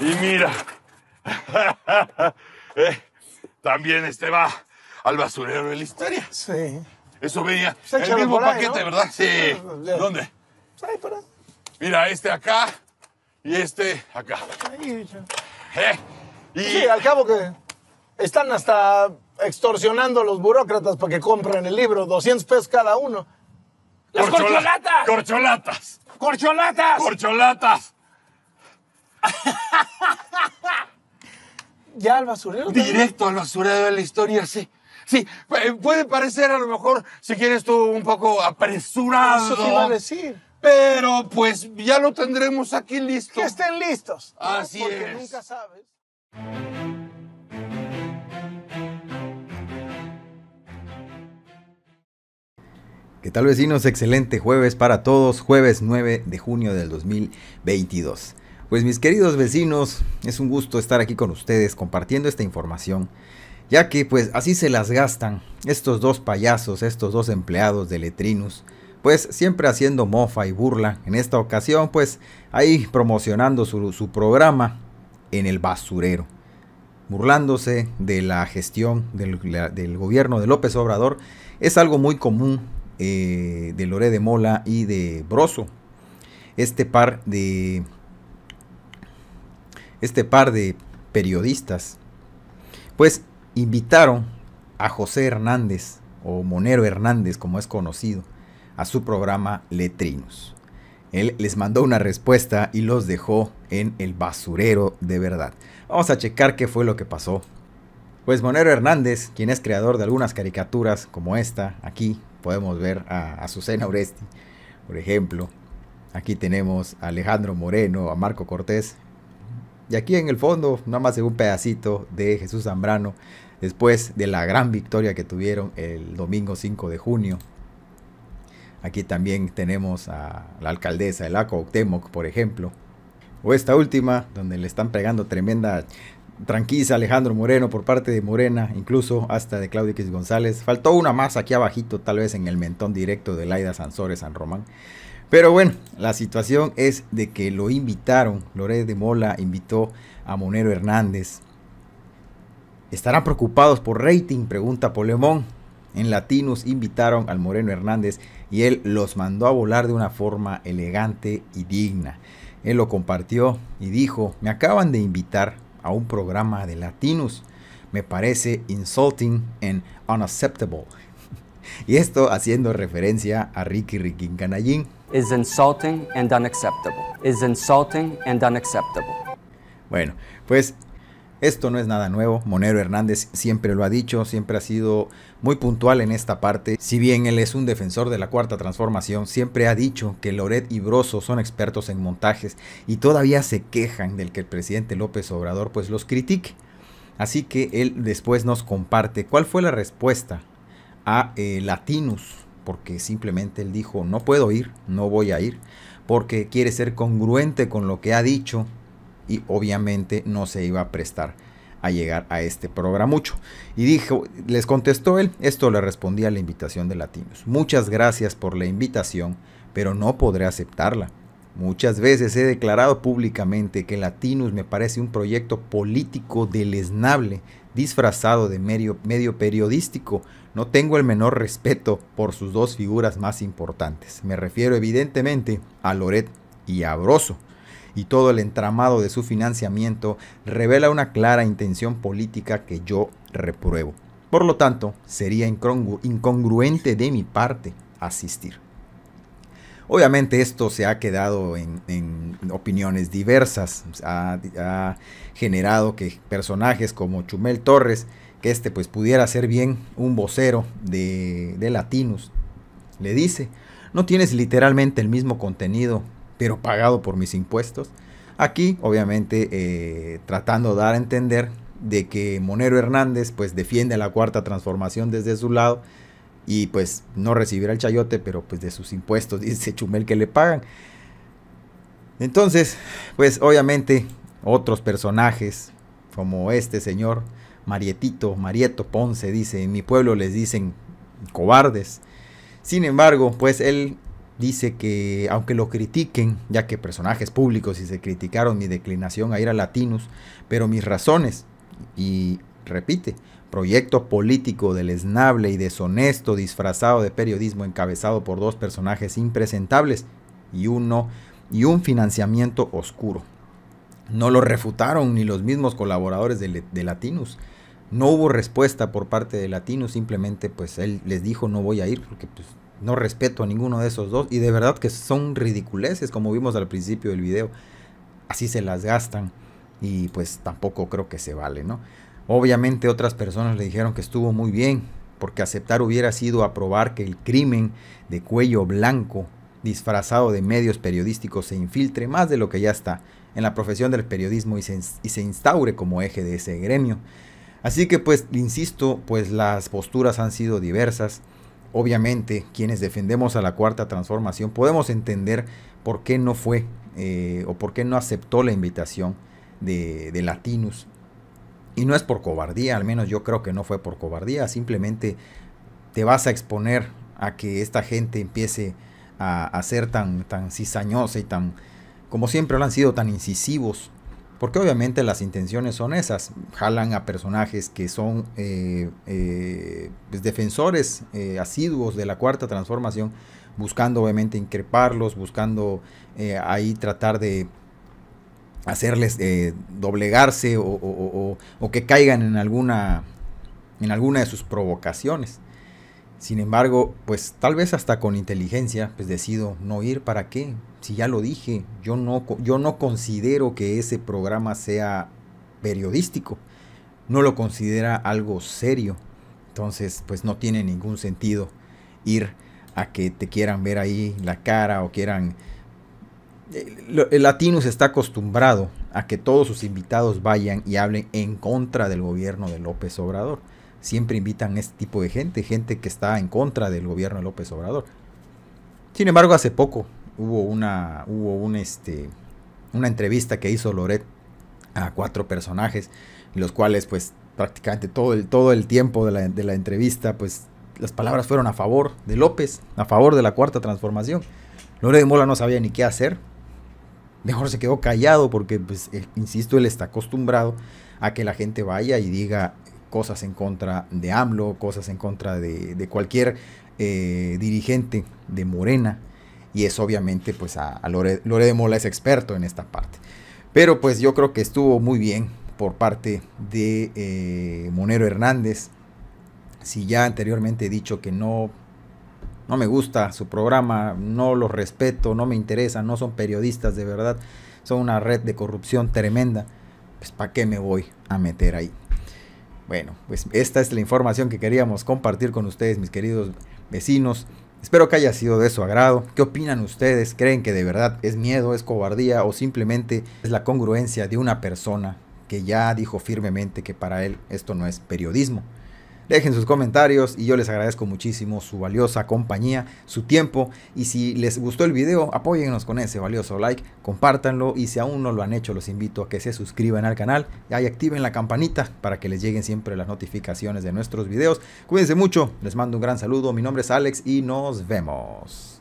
Y mira, también va al basurero de la historia. Sí. Eso venía. El mismo paquete, ¿verdad? Sí. ¿Dónde? Ahí, por ahí. Mira, acá y acá. Ahí, sí, al cabo que están hasta extorsionando a los burócratas para que compren el libro. 200 pesos cada uno. ¡Las corcholatas! ¡Corcholatas! ¡Corcholatas! ¡Corcholatas! ¿Ya al basurero? Directo al basurero de la historia, sí. Sí, puede parecer a lo mejor, si quieres tú, un poco apresurado. Eso te iba a decir. Pero pues ya lo tendremos aquí listo. Que estén listos. Así es. Porque nunca sabes. ¿Qué tal, vecinos? Excelente jueves para todos, jueves 9 de junio del 2022. Pues mis queridos vecinos, es un gusto estar aquí con ustedes compartiendo esta información, ya que pues así se las gastan estos dos payasos, estos dos empleados de Latinus, pues siempre haciendo mofa y burla. En esta ocasión pues ahí promocionando su programa en el basurero, burlándose de la gestión del gobierno de López Obrador. Es algo muy común de Loret de Mola y de Brozo, este par de periodistas. Pues invitaron a José Hernández, o Monero Hernández como es conocido, a su programa Latinus. Él les mandó una respuesta y los dejó en el basurero de verdad. Vamos a checar qué fue lo que pasó. Pues Monero Hernández, quien es creador de algunas caricaturas como esta, aquí podemos ver a Susana Oresti, por ejemplo. Aquí tenemos a Alejandro Moreno, a Marco Cortés. Y aquí en el fondo, nada más un pedacito de Jesús Zambrano, después de la gran victoria que tuvieron el domingo 5 de junio. Aquí también tenemos a la alcaldesa de la Cuauhtémoc, por ejemplo. O esta última, donde le están pegando tremenda tranquiza a Alejandro Moreno por parte de Morena, incluso hasta de Claudio X González. Faltó una más aquí abajito, tal vez en el mentón directo de Laida Sansores San Román. Pero bueno, la situación es de que lo invitaron, Loret de Mola invitó a Monero Hernández. ¿Estarán preocupados por rating?, pregunta Polemón. En Latinus invitaron al Moreno Hernández y él los mandó a volar de una forma elegante y digna. Él lo compartió y dijo: me acaban de invitar a un programa de Latinus. Me parece insulting and unacceptable. Y esto haciendo referencia a Ricky Canallín. Is insulting and unacceptable. Is insulting and unacceptable. Bueno, pues esto no es nada nuevo. Monero Hernández siempre lo ha dicho, siempre ha sido muy puntual en esta parte. Si bien él es un defensor de la Cuarta Transformación, siempre ha dicho que Loret y Brozo son expertos en montajes y todavía se quejan del que el presidente López Obrador pues los critique. Así que él después nos comparte cuál fue la respuesta a Latinus, porque simplemente él dijo: no puedo ir, no voy a ir, porque quiere ser congruente con lo que ha dicho y obviamente no se iba a prestar a llegar a este programucho. Y dijo, les contestó él, esto le respondía a la invitación de Latinus: muchas gracias por la invitación, pero no podré aceptarla. Muchas veces he declarado públicamente que Latinus me parece un proyecto político deleznable, disfrazado de medio periodístico. No tengo el menor respeto por sus dos figuras más importantes. Me refiero evidentemente a Loret y a Brozo. Y todo el entramado de su financiamiento revela una clara intención política que yo repruebo. Por lo tanto, sería incongruente de mi parte asistir. Obviamente esto se ha quedado en opiniones diversas, ha generado que personajes como Chumel Torres, que pues pudiera ser bien un vocero de Latinus, le dice: no tienes literalmente el mismo contenido, pero pagado por mis impuestos. Aquí obviamente tratando de dar a entender de que Monero Hernández pues defiende la Cuarta Transformación desde su lado, y pues no recibirá el chayote, pero pues de sus impuestos, dice Chumel, que le pagan. Entonces pues obviamente otros personajes como este señor Marieto Ponce dice: en mi pueblo les dicen cobardes. Sin embargo pues él dice que aunque lo critiquen, ya que personajes públicos y se criticaron mi declinación a ir a Latinus, pero mis razones, y repite, proyecto político deleznable y deshonesto disfrazado de periodismo encabezado por dos personajes impresentables y un financiamiento oscuro. No lo refutaron ni los mismos colaboradores de Latinus. No hubo respuesta por parte de Latinus, simplemente pues él les dijo no voy a ir porque pues no respeto a ninguno de esos dos, y de verdad que son ridiculeces, como vimos al principio del video, así se las gastan y pues tampoco creo que se vale, ¿no? Obviamente otras personas le dijeron que estuvo muy bien, porque aceptar hubiera sido aprobar que el crimen de cuello blanco disfrazado de medios periodísticos se infiltre más de lo que ya está en la profesión del periodismo y se instaure como eje de ese gremio. Así que pues, insisto, pues las posturas han sido diversas. Obviamente, quienes defendemos a la Cuarta Transformación podemos entender por qué no fue o por qué no aceptó la invitación de Latinus. Y no es por cobardía, al menos yo creo que no fue por cobardía. Simplemente te vas a exponer a que esta gente empiece a ser tan cizañosa y tan, como siempre lo han sido, tan incisivos. Porque obviamente las intenciones son esas, jalan a personajes que son pues defensores asiduos de la Cuarta Transformación, buscando obviamente increparlos, buscando ahí tratar de hacerles doblegarse o que caigan en alguna de sus provocaciones. Sin embargo, pues tal vez hasta con inteligencia, pues decido no ir. ¿Para qué? Si ya lo dije, yo no considero que ese programa sea periodístico. No lo considera algo serio. Entonces, pues no tiene ningún sentido ir a que te quieran ver ahí la cara o quieran... El Latinus está acostumbrado a que todos sus invitados vayan y hablen en contra del gobierno de López Obrador. Siempre invitan a este tipo de gente que está en contra del gobierno de López Obrador. Sin embargo, hace poco hubo una entrevista que hizo Loret a 4 personajes, los cuales pues prácticamente todo el tiempo de la entrevista, pues las palabras fueron a favor de López, a favor de la Cuarta Transformación. Loret de Mola no sabía ni qué hacer, mejor se quedó callado porque, pues, insisto, él está acostumbrado a que la gente vaya y diga cosas en contra de AMLO, cosas en contra de cualquier dirigente de Morena, y es obviamente pues a Loret de Mola es experto en esta parte. Pero pues yo creo que estuvo muy bien por parte de Monero Hernández. Si ya anteriormente he dicho que no me gusta su programa, no los respeto, no me interesa, no son periodistas de verdad, son una red de corrupción tremenda, pues ¿para qué me voy a meter ahí? Bueno, pues esta es la información que queríamos compartir con ustedes, mis queridos vecinos. Espero que haya sido de su agrado. ¿Qué opinan ustedes? ¿Creen que de verdad es miedo, es cobardía o simplemente es la congruencia de una persona que ya dijo firmemente que para él esto no es periodismo? Dejen sus comentarios y yo les agradezco muchísimo su valiosa compañía, su tiempo, y si les gustó el video, apóyennos con ese valioso like, compártanlo, y si aún no lo han hecho, los invito a que se suscriban al canal y ahí activen la campanita para que les lleguen siempre las notificaciones de nuestros videos. Cuídense mucho, les mando un gran saludo, mi nombre es Alex y nos vemos.